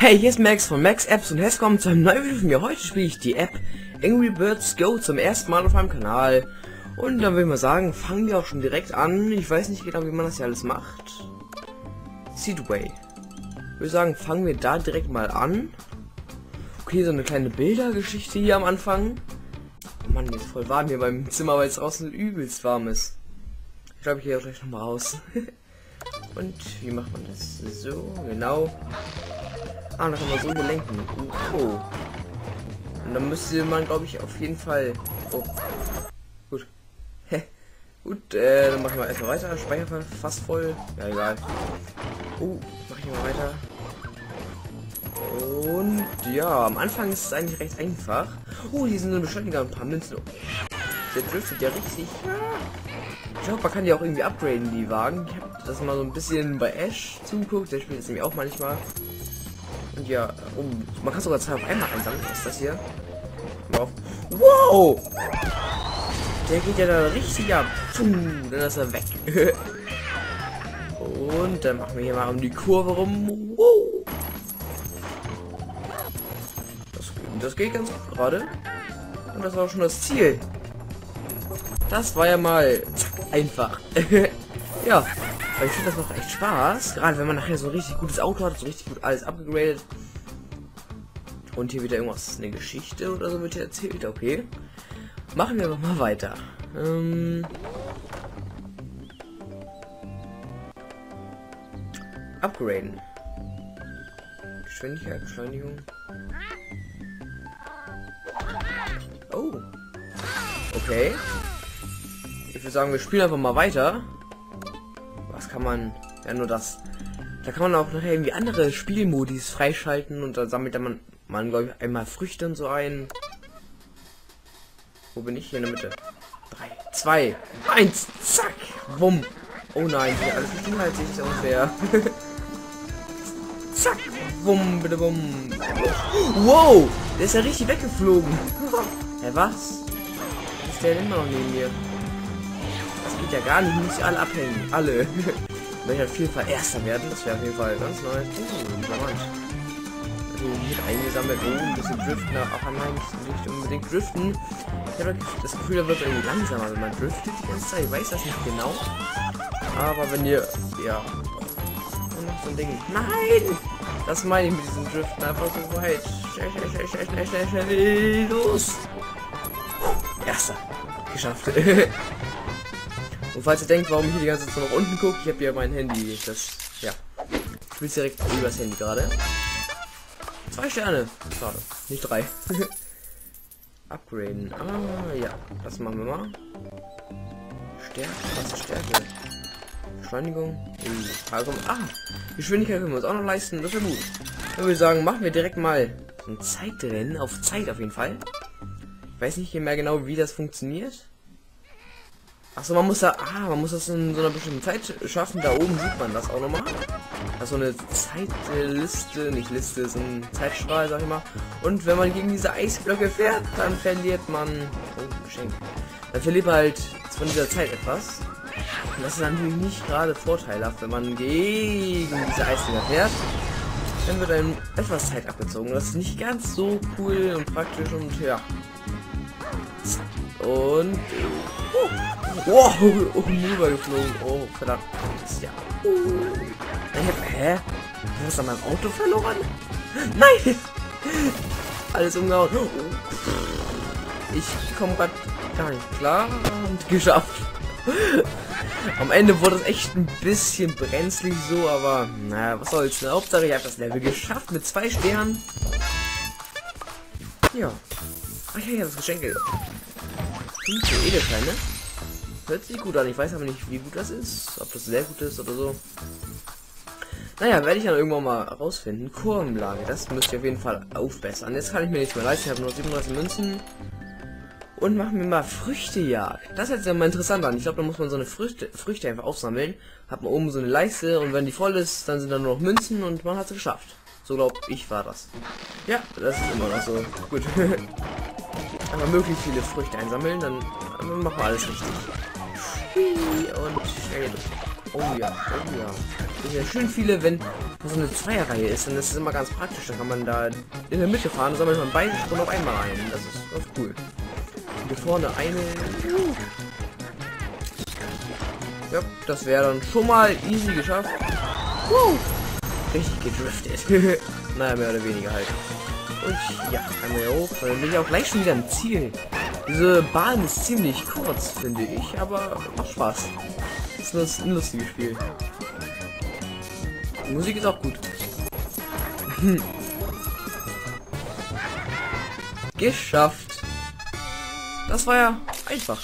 Hey, hier ist Max von Max Apps und herzlich willkommen zu einem neuen Video von mir. Heute spiele ich die App Angry Birds Go zum ersten Mal auf meinem Kanal. Und dann würde ich mal sagen, fangen wir auch schon direkt an. Ich weiß nicht genau, wie man das hier alles macht. Seedway. Ich würde sagen, fangen wir da direkt mal an. Okay, so eine kleine Bildergeschichte hier am Anfang. Oh Mann, jetzt voll warm hier beim Zimmer, weil es draußen übelst warm ist. Ich glaube, ich gehe auch gleich nochmal raus. Und wie macht man das? So, genau. Ah, da kann man so belenken. Oh. Und dann müsste man, glaube ich, auf jeden Fall... Oh. Gut. Gut, dann machen wir erstmal weiter. Speicher fast voll. Ja, egal. Oh, mach ich mal weiter. Und ja, am Anfang ist es eigentlich recht einfach. Oh, hier sind so Beschleuniger und ein paar Münzen. Oh. Der driftet ja richtig. Ja. Ich glaube, man kann die auch irgendwie upgraden, die Wagen. Ich habe das mal so ein bisschen bei Ash zugeguckt. Der spielt das nämlich auch manchmal. Und ja, oh, man kann sogar zwei auf einmal einsammeln. Was ist das hier? Wow! Der geht ja da richtig ab. Dann ist er weg. Und dann machen wir hier mal um die Kurve rum. Wow! Das geht ganz gut gerade. Und das war auch schon das Ziel. Das war ja mal einfach. Ja, weil ich finde, das macht echt Spaß. Gerade wenn man nachher so ein richtig gutes Auto hat, so richtig gut alles upgegradet. Und hier wieder irgendwas, eine Geschichte oder so wird hier erzählt. Okay. Machen wir aber mal weiter. Upgraden. Geschwindigkeit, Beschleunigung. Oh. Okay. Ich würde sagen, wir spielen einfach mal weiter. Was kann man... Ja, nur das. Da kann man auch nachher irgendwie andere Spielmodis freischalten und dann sammelt man glaube ich, einmal Früchte und so ein. Wo bin ich? Hier in der Mitte. 3, 2, 1, zack, bumm. Oh nein, hier alles beinhaltet sich unfair. Zack, bumm, bitte bumm. Wow, der ist ja richtig weggeflogen. Hä, was? Ist der denn immer noch neben mir? Geht ja gar nicht, muss ich alle abhängen. Alle. Wenn ich auf jeden Fall Erster werden, das wäre auf jeden Fall ganz neu. Also hier eingesammelt, oh, ein bisschen driften. Auch einmal nicht unbedingt driften. Ich habe das Gefühl, da wird irgendwie langsamer, wenn man driftet die ganze Zeit. Ich weiß das nicht genau. Aber wenn ihr... Ja. Und noch so ein Ding. Nein! Das meine ich mit diesem Driften. Einfach so weit. Schnell, los! Erster. Geschafft. Und falls ihr denkt, warum ich hier die ganze Zeit so nach unten gucke, ich habe hier mein Handy. Das, ja. Ich spiele direkt über das Handy gerade. 2 Sterne. Schade. Nicht 3. Upgraden. Ah, ja. Das machen wir mal. Stärke. Was ist Stärke? Beschleunigung. Ah, Geschwindigkeit können wir uns auch noch leisten. Das ist ja gut. Dann würde ich sagen, machen wir direkt mal ein Zeitrennen. Auf Zeit auf jeden Fall. Ich weiß nicht mehr genau, wie das funktioniert. Achso, man muss da, man muss das in so einer bestimmten Zeit schaffen. Da oben sieht man das auch nochmal. Also eine Zeitliste, nicht Liste, ist ein Zeitstrahl, sag ich mal. Und wenn man gegen diese Eisblöcke fährt, dann verliert man, oh, Geschenk. Dann verliert man halt von dieser Zeit etwas. Und das ist natürlich nicht gerade vorteilhaft, wenn man gegen diese Eisdinger fährt. Dann wird einem etwas Zeit abgezogen. Das ist nicht ganz so cool und praktisch und ja. Und... Oh. Wow, rübergeflogen. Oh, verdammt. Ja. Hä? Du hast an meinem Auto verloren? Nein! Alles umgehauen. Ich komme gerade gar nicht klar und geschafft. Am Ende wurde es echt ein bisschen brenzlig so, aber naja, was soll's. Ne? Hauptsache, ich habe das Level geschafft mit 2 Sternen. Ja. Ach ja, das Geschenk. Edelsteine. Hört sich gut an. Ich weiß aber nicht, wie gut das ist. Ob das sehr gut ist oder so. Naja, werde ich dann irgendwann mal rausfinden. Kurvenlage. Das müsst ihr auf jeden Fall aufbessern. Jetzt kann ich mir nicht mehr leisten. Ich habe nur 37 Münzen. Und machen wir mal Früchtejagd. Das hört sich ja mal interessant an. Ich glaube, da muss man so eine Früchte einfach aufsammeln. Hat man oben so eine Leiste. Und wenn die voll ist, dann sind da nur noch Münzen. Und man hat es geschafft. So glaube ich war das. Ja, das ist immer noch so. Gut. Aber möglichst viele Früchte einsammeln. Dann machen wir alles richtig. Und schnell. Oh ja, oh ja. ja schön viele, wenn so eine Zweierreihe ist, dann ist es immer ganz praktisch. Dann kann man da in der Mitte fahren, sammelt man beide Spuren auf einmal ein. Das ist ganz cool. Und hier vorne eine. Ja, das wäre dann schon mal easy geschafft. Richtig gedriftet. Naja, mehr oder weniger halt. Und ja, einmal hier hoch. Dann bin ich auch gleich schon wieder am Ziel. Diese Bahn ist ziemlich kurz, finde ich, aber macht Spaß. Das ist ein lustiges Spiel. Die Musik ist auch gut. Geschafft. Das war ja einfach.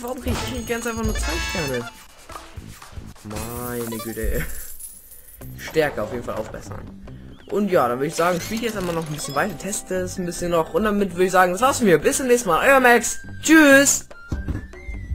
Warum kriege ich ganz einfach nur 2 Sterne? Meine Güte. Stärke auf jeden Fall aufbessern. Und ja, dann würde ich sagen, spiele ich jetzt einmal noch ein bisschen weiter, teste es ein bisschen noch. Und damit würde ich sagen, das war's von mir. Bis zum nächsten Mal. Euer Max. Tschüss.